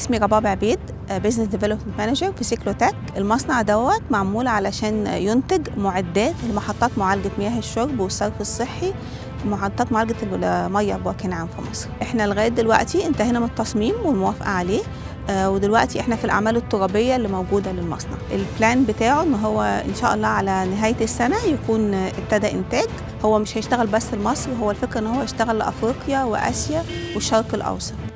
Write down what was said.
اسمي ربابة عبيد، بزنس ديفلوبمنت مانجر في سيكلوتك. المصنع دوت معمول علشان ينتج معدات لمحطات معالجة مياه الشرب والصرف الصحي، محطات معالجة المياه بواكينا عام في مصر. احنا لغاية دلوقتي انتهينا من التصميم والموافقة عليه، ودلوقتي احنا في الاعمال الترابيه اللي موجوده للمصنع. البلان بتاعه ان هو ان شاء الله على نهايه السنه يكون ابتدى انتاج. هو مش هيشتغل بس لمصر، هو الفكره ان هو يشتغل لافريقيا واسيا والشرق الاوسط.